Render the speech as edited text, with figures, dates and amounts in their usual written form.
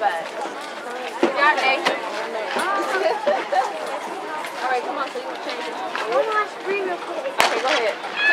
but we got Nathan. All right, come on, so you can change it. Okay, go ahead.